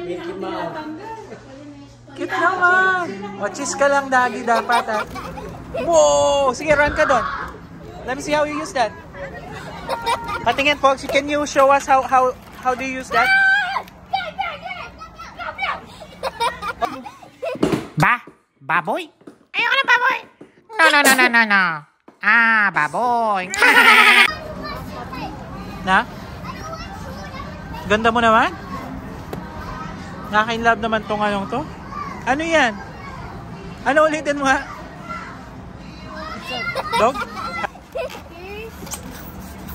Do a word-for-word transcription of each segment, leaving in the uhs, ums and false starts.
Mickey Mouse. Cute naman. Watches ka lang, dagi dapat ha. Whoa! Sige, run ka doon. Let me see how you use that. Patingin, Pogs. Can you show us how how how do you use that? Ba? Baboy? Ayoko na baboy! No, no, no, no, no, no. Ah, baboy. Na? Ganda mo naman? Nakain love naman tong anong to? Ano yan? Ano ulitin mo ha? Dog?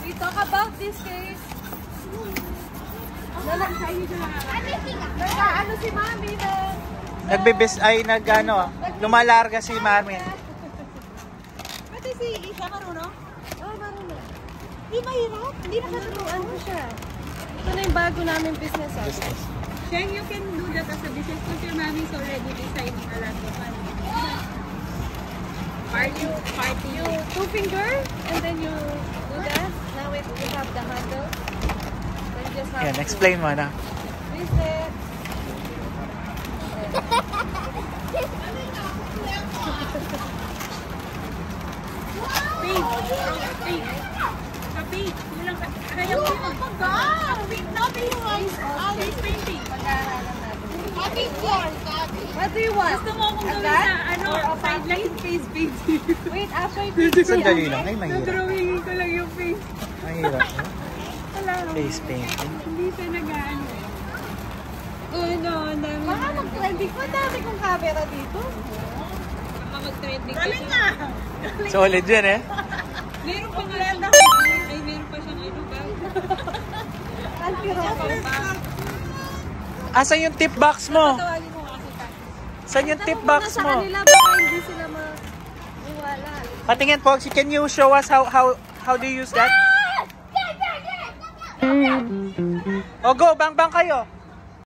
We talk about this case. Ano si Mami na? Nagbibis ay nag ano, lumalarga si Mami. Pati si Isa marunong? Oo, oh, marunong. Hindi mahirap, hindi nakaturuan ko siya. Ito na yung bago namin business. Business. Sheng, you can do that as a business because your Mami is already designing a lot of money. Party, party. You two finger and then you do that. Now it, you have the handle. Then just have yeah, explain mo na. Business. What do you want? Gusto mo akong gawin na ano, sideline face painting. Wait, after painting. Sandali lang. Ay, mahirap. Drawing ko lang yung face. Mahirap. Face painting. Hindi siya nag-ano. Ano, ang dami. Baka mag-trending. Ang dami kong camera dito. Baka mag-trending. Galing nga. Solid yan eh. Meron pa nga lang. Ay, meron pa siyang ano ba? Asan yung tip box mo? Saan yung tip box mo? Hindi sila mawala. Patingin, Pogs. Can you show us how how how do you use that? Oh, go. Bang bang kayo.